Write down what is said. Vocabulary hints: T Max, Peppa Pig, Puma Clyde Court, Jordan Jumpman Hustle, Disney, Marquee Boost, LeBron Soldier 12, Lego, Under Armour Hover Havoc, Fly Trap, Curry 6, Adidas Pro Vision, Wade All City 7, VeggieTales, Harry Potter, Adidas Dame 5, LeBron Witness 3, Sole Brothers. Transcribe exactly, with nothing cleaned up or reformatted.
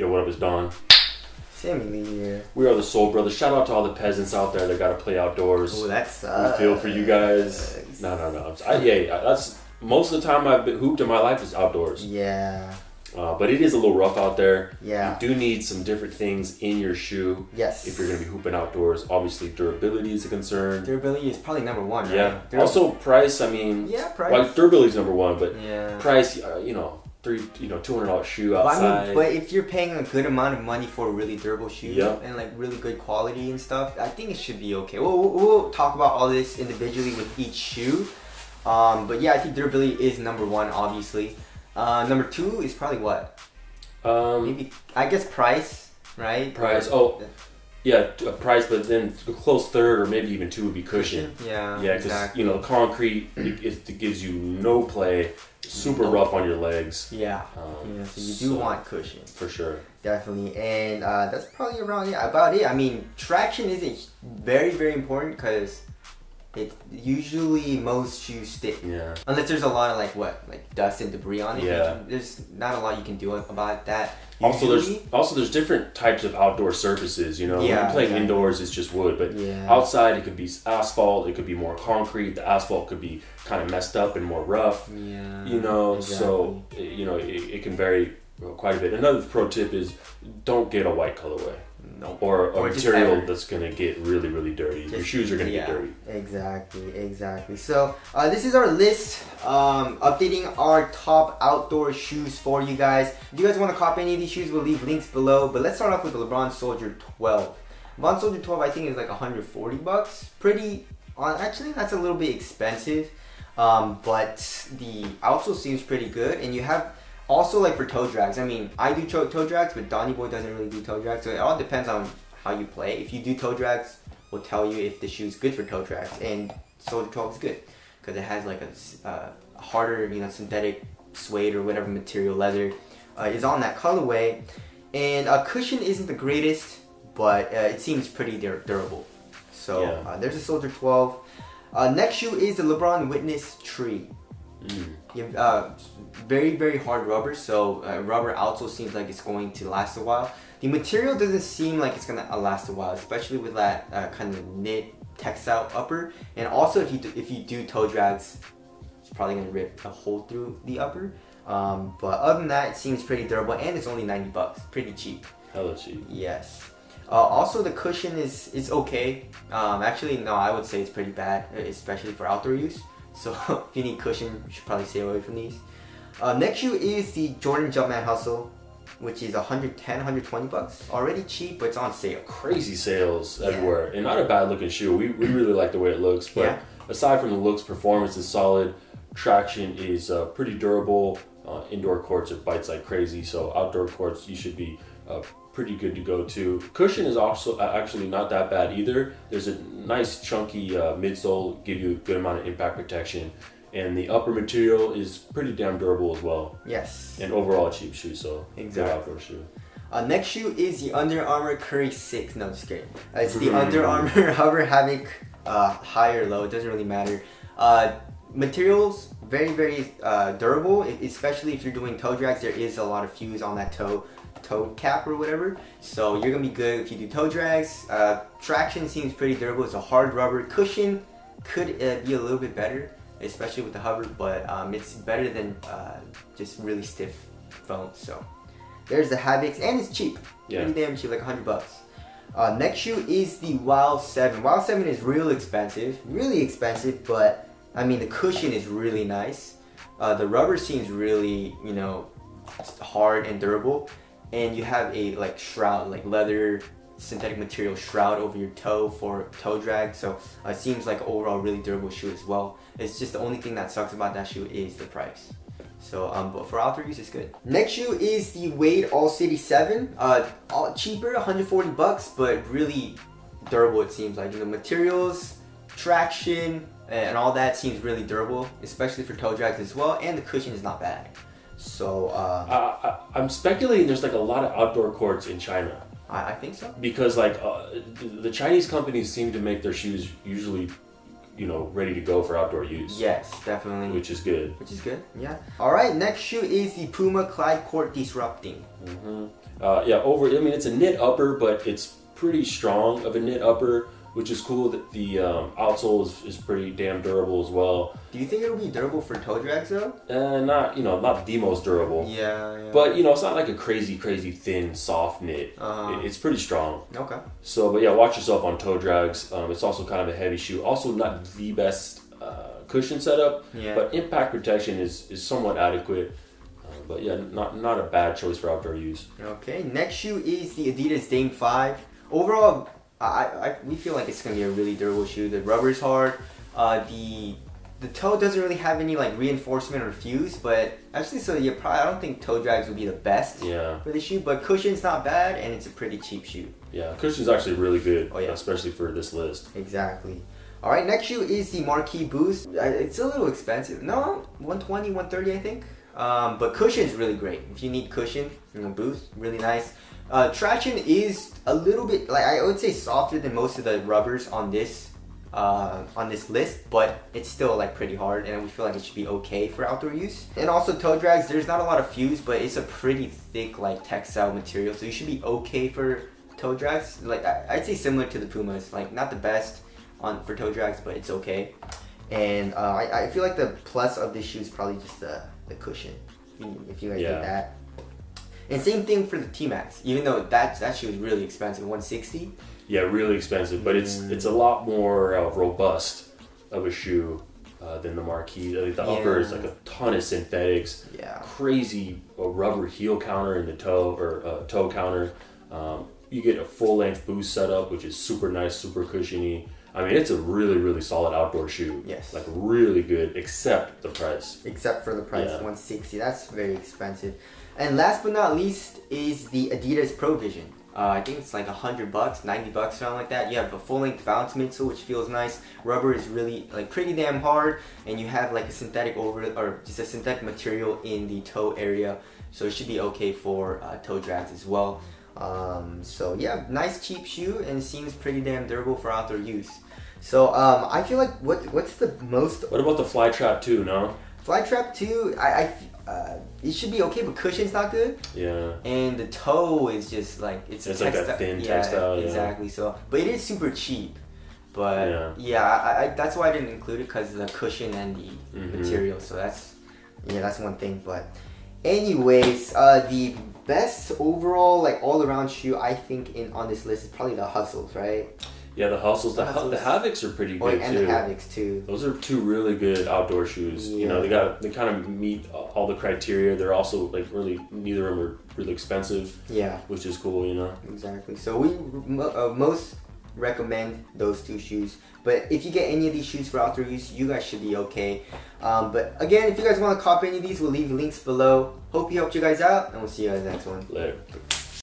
Yo, what up, it's Don. Family here. We are the Sole Brothers. Shout out to all the peasants out there that got to play outdoors. Oh, that sucks. We feel for you guys. No, no, no. I, yeah, that's most of the time I've been hooped in my life is outdoors. Yeah. Uh, but it is a little rough out there. Yeah. You do need some different things in your shoe. Yes. If you're going to be hooping outdoors. Obviously, durability is a concern. Durability is probably number one, right? Yeah. Durab also, price, I mean. Yeah, price. Well, durability is number one, but yeah. price, uh, you know, three, you know, two hundred dollar shoe outside. Well, I mean, but if you're paying a good amount of money for a really durable shoe yep. and like really good quality and stuff, I think it should be okay. We'll, we'll, we'll talk about all this individually with each shoe. Um, but yeah, I think durability is number one, obviously. Uh, number two is probably what? Um, Maybe I guess price, right? Price. Oh, yeah, a price. But then a close third, or maybe even two, would be cushion. Yeah. Yeah, because exactly. you know, concrete it, it gives you no play. Super no. rough on your legs. Yeah. Um, yeah so you so do want cushion for sure. Definitely, and uh, that's probably around yeah about it. I mean, traction is very very important because. It usually most shoes stick. Yeah. Unless there's a lot of like what, like dust and debris on it. Yeah. Can, there's not a lot you can do about that. Also, usually. there's also there's different types of outdoor surfaces. You know, yeah, when you're playing exactly. indoors, it's just wood, but yeah. outside it could be asphalt. It could be more concrete. The asphalt could be kind of messed up and more rough. Yeah. You know, exactly. so you know it, it can vary quite a bit. Another pro tip is don't get a white colorway. No. Or a or material that's gonna get really, really dirty. Just, your shoes are gonna yeah, get dirty. Exactly, exactly. So uh, this is our list, um, updating our top outdoor shoes for you guys. If you guys want to cop any of these shoes, we'll leave links below. But let's start off with the LeBron Soldier twelve. LeBron Soldier twelve, I think, is like one hundred forty bucks. Pretty, uh, actually, that's a little bit expensive. Um, but the outsole seems pretty good, and you have. Also, like for toe drags, I mean, I do toe drags, but Donnie Boy doesn't really do toe drags, so it all depends on how you play. If you do toe drags, we'll tell you if the shoe's good for toe drags, and Soldier twelve is good because it has like a uh, harder, you know, synthetic suede or whatever material leather uh, is on that colorway. And a uh, cushion isn't the greatest, but uh, it seems pretty dur durable. So yeah. uh, there's a Soldier twelve. Uh, next shoe is the LeBron Witness three. Mm. You have, uh, very very hard rubber, so uh, rubber outsole seems like it's going to last a while. The material doesn't seem like it's gonna last a while, especially with that uh, kind of knit textile upper. And also, if you do, if you do toe drags, it's probably gonna rip a hole through the upper. Um, but other than that, it seems pretty durable, and it's only ninety bucks, pretty cheap. Hella cheap. Yes. Uh, also, the cushion is is okay. Um, actually, no, I would say it's pretty bad, especially for outdoor use. So if you need cushion, you should probably stay away from these. Uh, next shoe is the Jordan Jumpman Hustle, which is one hundred ten, one hundred twenty bucks. Already cheap, but it's on sale. Crazy sales yeah. everywhere. And not a bad looking shoe. We, we really like the way it looks. But yeah. aside from the looks, performance is solid. Traction is uh, pretty durable. Uh, indoor courts, it bites like crazy. So outdoor courts, you should be uh, pretty good to go to. Cushion is also uh, actually not that bad either. There's a nice chunky uh, midsole, give you a good amount of impact protection, and the upper material is pretty damn durable as well. Yes. And overall a cheap shoe, so exactly. good outdoor shoe. Uh, next shoe is the Under Armour Curry six. No, just kidding. Uh, it's the Under Armour Hover Havoc, uh, high or low, it doesn't really matter. Uh, materials very very uh, durable, especially if you're doing toe drags. There is a lot of fuse on that toe. toe cap or whatever, so you're gonna be good if you do toe drags. Uh, traction seems pretty durable. It's a hard rubber. Cushion could uh, be a little bit better, especially with the hover, but um, it's better than uh, just really stiff foam. So there's the Havocs, and it's cheap. Yeah. Pretty damn cheap, like one hundred bucks. Uh, next shoe is the Wild seven. Wild seven is real expensive, really expensive, but I mean the cushion is really nice. Uh, the rubber seems really, you know, hard and durable. And you have a like shroud, like leather synthetic material shroud over your toe for toe drag. So uh, it seems like overall really durable shoe as well. It's just the only thing that sucks about that shoe is the price. So um, but for outdoor use, it's good. Next shoe is the Wade All City seven. Uh, all cheaper, one hundred forty bucks, but really durable. It seems like, you know, materials, traction, and all that seems really durable, especially for toe drags as well. And the cushion is not bad. So uh, uh, I, I'm speculating there's like a lot of outdoor courts in China. I, I think so, because like uh, the, the Chinese companies seem to make their shoes usually you know, ready to go for outdoor use. Yes, definitely. Which is good. Which is good, yeah. All right, next shoe is the Puma Clyde Court Disrupting. Mm-hmm. uh, yeah, over, I mean, it's a knit upper, but it's pretty strong of a knit upper, which is cool. That the um, outsole is, is pretty damn durable as well. Do you think it'll be durable for toe drags though? Uh, not, you know, not the most durable. Yeah, yeah. But, you know, it's not like a crazy, crazy thin, soft knit. Uh, it's pretty strong. Okay. So, but yeah, watch yourself on toe drags. Um, it's also kind of a heavy shoe. Also not the best uh, cushion setup, yeah. But impact protection is, is somewhat adequate. But yeah, not, not a bad choice for outdoor use. Okay, next shoe is the Adidas Dame five. Overall, I, I, we feel like it's going to be a really durable shoe. The rubber's hard. Uh, the the toe doesn't really have any like reinforcement or fuse, but actually, so you probably, I don't think toe drags would be the best yeah. for the shoe, but cushion's not bad, and it's a pretty cheap shoe. Yeah, cushion's actually really good, oh, yeah. especially for this list. Exactly. All right, next shoe is the Marquee Boost. It's a little expensive. No, one twenty, one thirty, I think. Um, but cushion's really great. If you need cushion, you know, Boost, really nice. Uh, traction is a little bit, like I would say, softer than most of the rubbers on this uh, on this list, but it's still like pretty hard, and we feel like it should be okay for outdoor use. And also toe drags, there's not a lot of fuse, but it's a pretty thick like textile material, so you should be okay for toe drags. Like I, I'd say similar to the Pumas, like not the best on for toe drags, but it's okay. And uh, I, I feel like the plus of this shoe is probably just the, the cushion, if you guys yeah. get that. And same thing for the T Max, even though that that shoe is really expensive, one sixty. Yeah, really expensive, but it's mm. it's a lot more uh, robust of a shoe uh, than the Marquee. Like the yeah. upper is like a ton of synthetics. Yeah. Crazy uh, rubber heel counter in the toe or uh, toe counter. Um, you get a full length Boost setup, which is super nice, super cushiony. I mean, it's a really, really solid outdoor shoe. Yes. Like really good, except the price. Except for the price, yeah. one sixty. That's very expensive. And last but not least is the Adidas Pro Vision. Uh, I think it's like a hundred bucks, ninety bucks, around like that. You have a full-length bounce midsole, which feels nice. Rubber is really like pretty damn hard, and you have like a synthetic over or just a synthetic material in the toe area, so it should be okay for uh, toe drags as well. Um, so yeah, nice cheap shoe, and seems pretty damn durable for outdoor use. So um, I feel like what what's the most? What about the Fly Trap two? No. Fly Trap two, I. I Uh, it should be okay, but cushion's not good. Yeah. And the toe is just like it's, it's like a thin yeah, textile. Yeah. Exactly. So, but it is super cheap. But yeah, yeah I, I, that's why I didn't include it, because the cushion and the mm-hmm. material. So that's yeah, that's one thing. But anyways, uh, the best overall like all around shoe I think in on this list is probably the Hustles, right? Yeah, the Hustles, the, the, Hustles. the Havocs are pretty good, oh, and too. And the Havocs, too. Those are two really good outdoor shoes. Yeah. You know, they got they kind of meet all the criteria. They're also, like, really, neither of them are really expensive. Yeah. Which is cool, you know? Exactly. So we uh, most recommend those two shoes. But if you get any of these shoes for outdoor use, you guys should be okay. Um, but, again, if you guys want to cop any of these, we'll leave links below. Hope we helped you guys out, and we'll see you guys next one. Later.